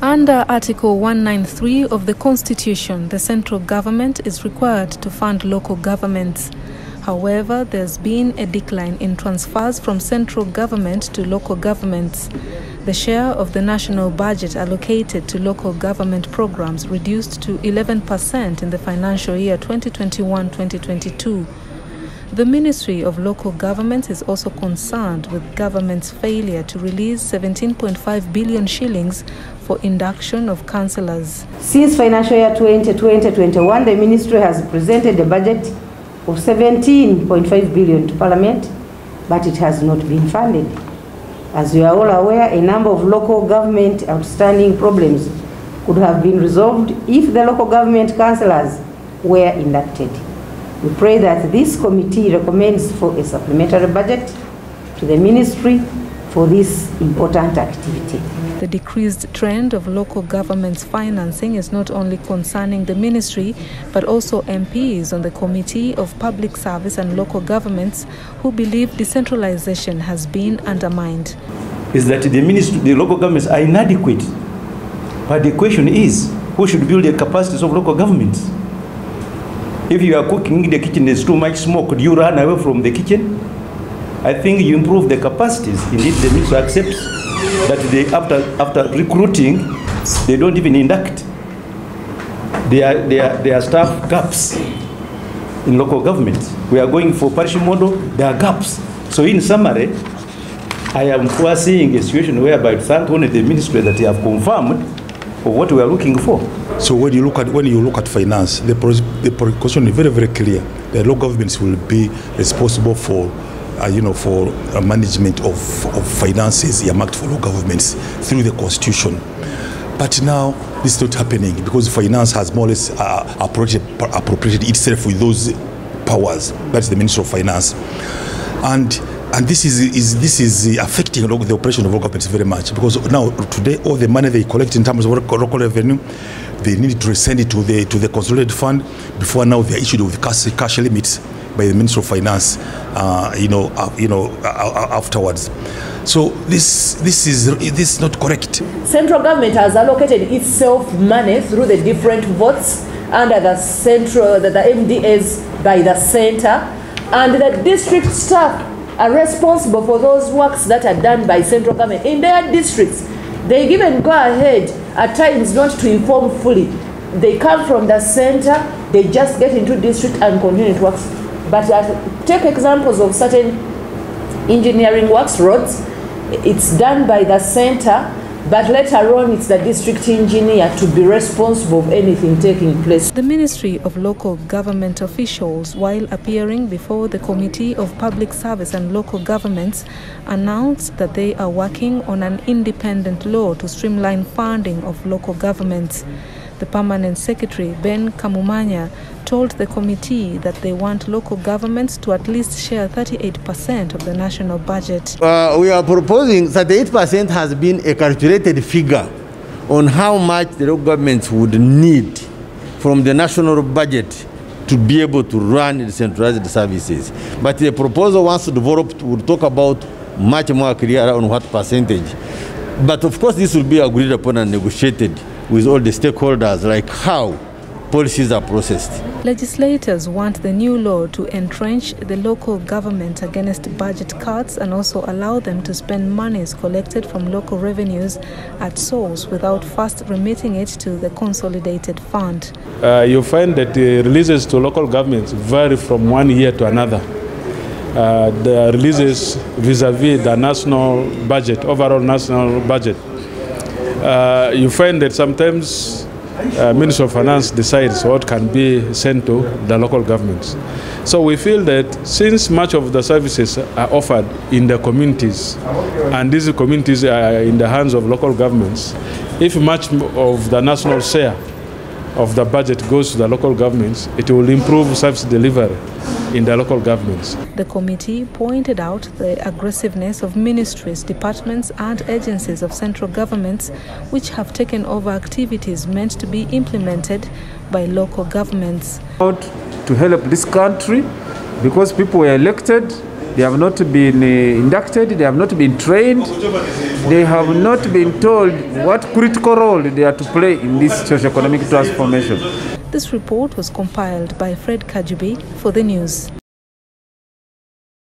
Under Article 193 of the Constitution, the central government is required to fund local governments. However, there's been a decline in transfers from central government to local governments. The share of the national budget allocated to local government programs reduced to 11% in the financial year 2021-2022. The Ministry of Local Governments is also concerned with government's failure to release 17.5 billion shillings for induction of councillors. Since financial year 2020-21, the ministry has presented a budget of 17.5 billion to Parliament, but it has not been funded. As you are all aware, a number of local government outstanding problems could have been resolved if the local government councillors were inducted. We pray that this committee recommends for a supplementary budget to the ministry for this important activity. The decreased trend of local government's financing is not only concerning the ministry, but also MPs on the Committee of Public Service and Local Governments who believe decentralization has been undermined. Is that the local governments are inadequate. But the question is, who should build the capacities of local governments? If you are cooking in the kitchen, there's too much smoke, do you run away from the kitchen? I think you improve the capacities. Indeed, the minister accepts that they, after recruiting, they don't even induct. There are staff gaps in local government. We are going for parish model, there are gaps. So in summary, I am foreseeing a situation whereby thank only the ministry that they have confirmed of what we are looking for. So when you look at finance, the precaution is very, very clear. The local governments will be responsible for management of finances earmarked for local governments through the constitution. But now this is not happening because finance has more or less appropriated itself with those powers. That's the Minister of Finance, and this is affecting the operation of local governments very much, because now today all the money they collect in terms of local revenue, they need to send it to the consolidated fund. Before now they are issued with cash limits by the Minister of Finance, afterwards. So this is not correct. Central government has allocated itself money through the different votes under the MDAs by the center, and the district staff are responsible for those works that are done by central government in their districts. They given go ahead at times not to inform fully. They come from the center, they just get into district and continue works. But take examples of certain engineering works, roads. It's done by the center, but later on it's the district engineer to be responsible for anything taking place. The Ministry of Local Government officials, while appearing before the Committee of Public Service and Local Governments, announced that they are working on an independent law to streamline funding of local governments. The Permanent Secretary, Ben Kamumanya, told the committee that they want local governments to at least share 38% of the national budget. We are proposing 38% has been a calculated figure on how much the local governments would need from the national budget to be able to run decentralized services. But the proposal, once developed, will talk about much more clear on what percentage. But of course, this will be agreed upon and negotiated with all the stakeholders, like how policies are processed. Legislators want the new law to entrench the local government against budget cuts and also allow them to spend monies collected from local revenues at source without first remitting it to the consolidated fund. You find that the releases to local governments vary from one year to another. The releases vis-à-vis the national budget, overall national budget, you find that sometimes Minister of Finance decides what can be sent to the local governments. So we feel that since much of the services are offered in the communities, and these communities are in the hands of local governments, if much of the national share of the budget goes to the local governments, it will improve service delivery in the local governments. The committee pointed out the aggressiveness of ministries, departments and agencies of central governments which have taken over activities meant to be implemented by local governments. To help this country, because people were elected, They have not been inducted, they have not been trained, they have not been told what critical role they are to play in this socio-economic transformation. This report was compiled by Fred Kajubi for the news.